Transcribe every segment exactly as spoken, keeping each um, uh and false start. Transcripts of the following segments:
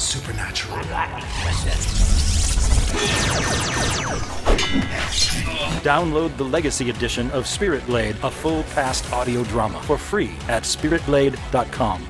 the supernatural. Download the Legacy Edition of Spirit Blade, a full past audio drama, for free at spirit blade dot com.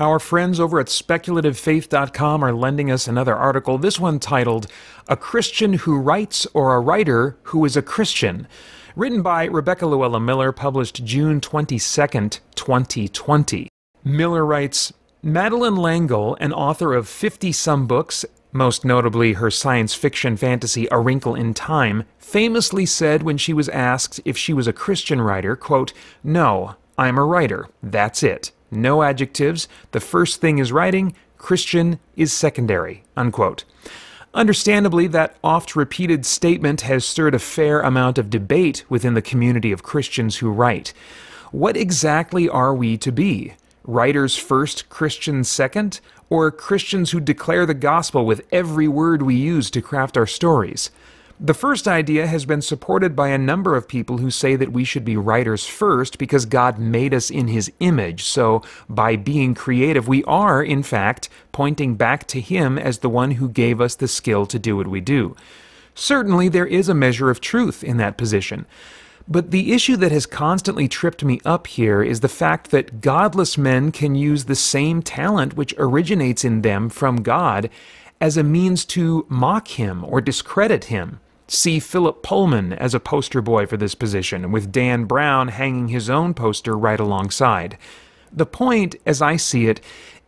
Our friends over at speculative faith dot com are lending us another article, this one titled, A Christian Who Writes or a Writer Who is a Christian, written by Rebecca Luella Miller, published June twenty-second, twenty twenty. Miller writes, Madeleine L'Engle, an author of fifty-some books, most notably her science fiction fantasy A Wrinkle in Time, famously said when she was asked if she was a Christian writer, quote, "No, I'm a writer. That's it. No adjectives. The first thing is writing. Christian is secondary." Unquote. Understandably, that oft-repeated statement has stirred a fair amount of debate within the community of Christians who write. What exactly are we to be? Writers first, Christians second? Or Christians who declare the gospel with every word we use to craft our stories? The first idea has been supported by a number of people who say that we should be writers first because God made us in His image, so by being creative we are, in fact, pointing back to Him as the one who gave us the skill to do what we do. Certainly there is a measure of truth in that position. But the issue that has constantly tripped me up here is the fact that godless men can use the same talent which originates in them from God as a means to mock Him or discredit Him. See Philip Pullman as a poster boy for this position, with Dan Brown hanging his own poster right alongside. The point, as I see it,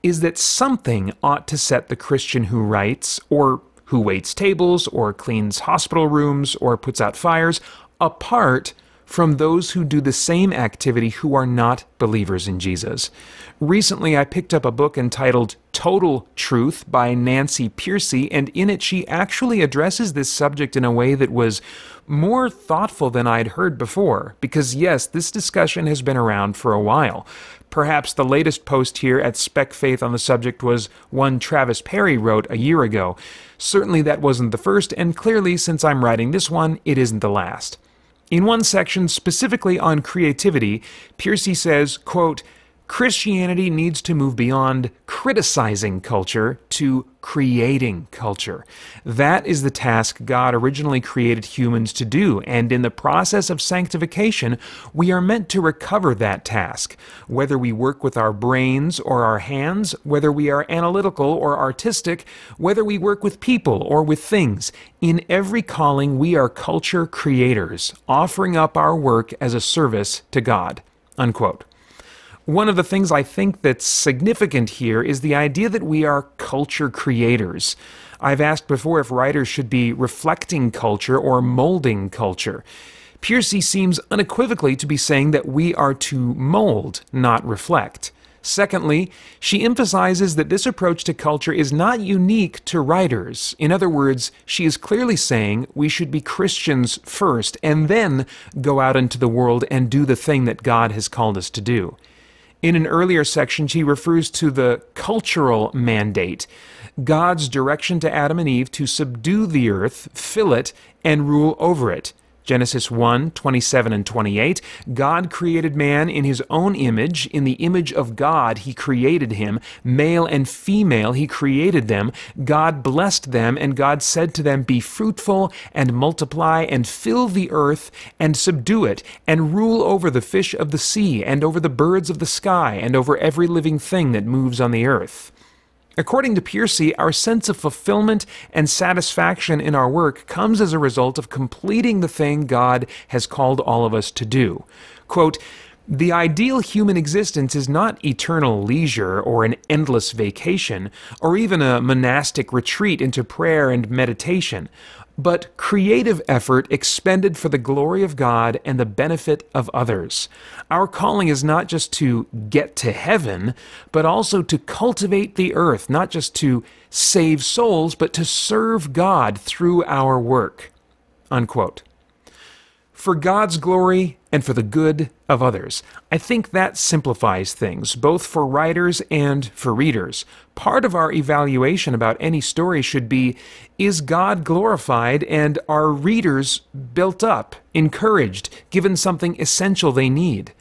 is that something ought to set the Christian who writes, or who waits tables, or cleans hospital rooms, or puts out fires, apart from those who do the same activity who are not believers in Jesus. Recently, I picked up a book entitled Total Truth by Nancy Pearcey, and in it she actually addresses this subject in a way that was more thoughtful than I'd heard before, because yes, this discussion has been around for a while. Perhaps the latest post here at Spec Faith on the subject was one Travis Perry wrote a year ago. Certainly that wasn't the first, and clearly, since I'm writing this one, it isn't the last. In one section specifically on creativity, Pearcey says, quote, "Christianity needs to move beyond criticizing culture to creating culture. That is the task God originally created humans to do, and in the process of sanctification, we are meant to recover that task. Whether we work with our brains or our hands, whether we are analytical or artistic, whether we work with people or with things, in every calling we are culture creators, offering up our work as a service to God." Unquote. One of the things I think that's significant here is the idea that we are culture creators. I've asked before if writers should be reflecting culture or molding culture. Pearcey seems unequivocally to be saying that we are to mold, not reflect. Secondly, she emphasizes that this approach to culture is not unique to writers. In other words, she is clearly saying we should be Christians first and then go out into the world and do the thing that God has called us to do. In an earlier section, she refers to the cultural mandate, God's direction to Adam and Eve to subdue the earth, fill it, and rule over it. Genesis one, twenty-seven and twenty-eight, God created man in His own image. In the image of God He created him. Male and female He created them. God blessed them, and God said to them, "Be fruitful, and multiply, and fill the earth, and subdue it, and rule over the fish of the sea, and over the birds of the sky, and over every living thing that moves on the earth." According to Pearcey, our sense of fulfillment and satisfaction in our work comes as a result of completing the thing God has called all of us to do. Quote, "The ideal human existence is not eternal leisure or an endless vacation or even a monastic retreat into prayer and meditation, but creative effort expended for the glory of God and the benefit of others. Our calling is not just to get to heaven, but also to cultivate the earth, not just to save souls, but to serve God through our work." Unquote. for God's glory and for the good of others. I think that simplifies things, both for writers and for readers. Part of our evaluation about any story should be, is God glorified and are readers built up, encouraged, given something essential they need?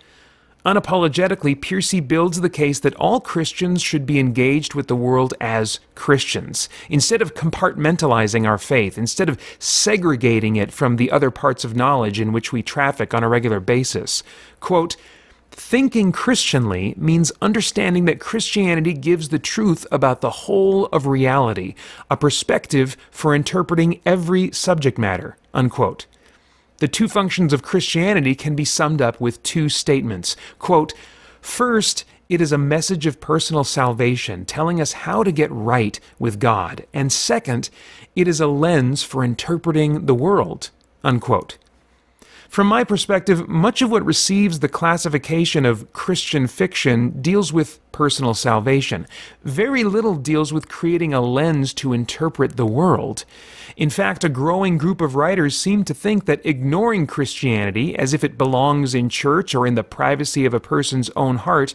Unapologetically, Pearcey builds the case that all Christians should be engaged with the world as Christians. Instead of compartmentalizing our faith, instead of segregating it from the other parts of knowledge in which we traffic on a regular basis. Quote, "Thinking Christianly means understanding that Christianity gives the truth about the whole of reality, a perspective for interpreting every subject matter." Unquote. The two functions of Christianity can be summed up with two statements. Quote, "First, it is a message of personal salvation, telling us how to get right with God. And second, it is a lens for interpreting the world." Unquote. From my perspective, much of what receives the classification of Christian fiction deals with personal salvation. Very little deals with creating a lens to interpret the world. In fact, a growing group of writers seem to think that ignoring Christianity, as if it belongs in church or in the privacy of a person's own heart,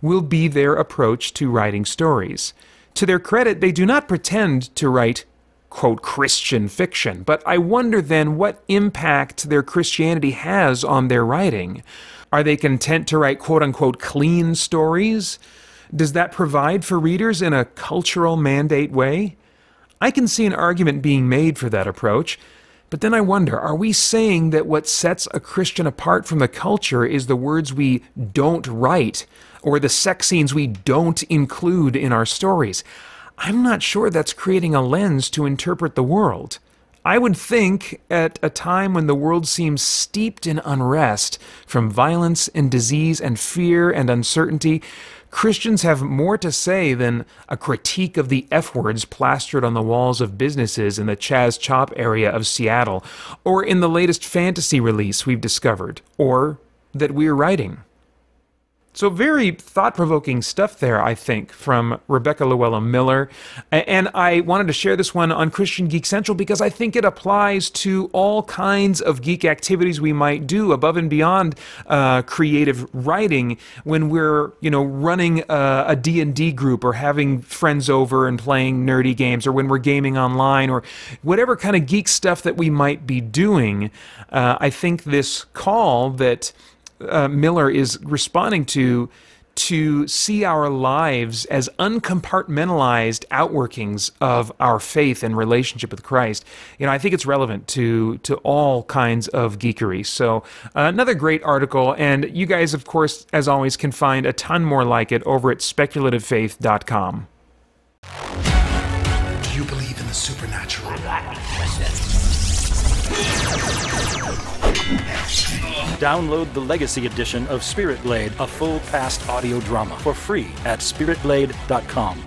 will be their approach to writing stories. To their credit, they do not pretend to write quote, Christian fiction, but I wonder then what impact their Christianity has on their writing. Are they content to write quote-unquote clean stories? Does that provide for readers in a cultural mandate way? I can see an argument being made for that approach, but then I wonder, are we saying that what sets a Christian apart from the culture is the words we don't write, or the sex scenes we don't include in our stories? I'm not sure that's creating a lens to interpret the world. I would think at a time when the world seems steeped in unrest from violence and disease and fear and uncertainty, Christians have more to say than a critique of the F-words plastered on the walls of businesses in the Chaz Chop area of Seattle, or in the latest fantasy release we've discovered, or that we're writing. So very thought-provoking stuff there, I think, from Rebecca Luella Miller. And I wanted to share this one on Christian Geek Central because I think it applies to all kinds of geek activities we might do above and beyond uh, creative writing when we're, you know, running a D and D group or having friends over and playing nerdy games or when we're gaming online or whatever kind of geek stuff that we might be doing. Uh, I think this call that Uh, Miller is responding to to see our lives as uncompartmentalized outworkings of our faith and relationship with Christ. You know, I think it's relevant to to all kinds of geekery. So uh, another great article, and you guys, of course, as always, can find a ton more like it over at speculative faith dot com. Do you believe in the supernatural? Download the Legacy Edition of Spirit Blade, a full past audio drama, for free at spirit blade dot com.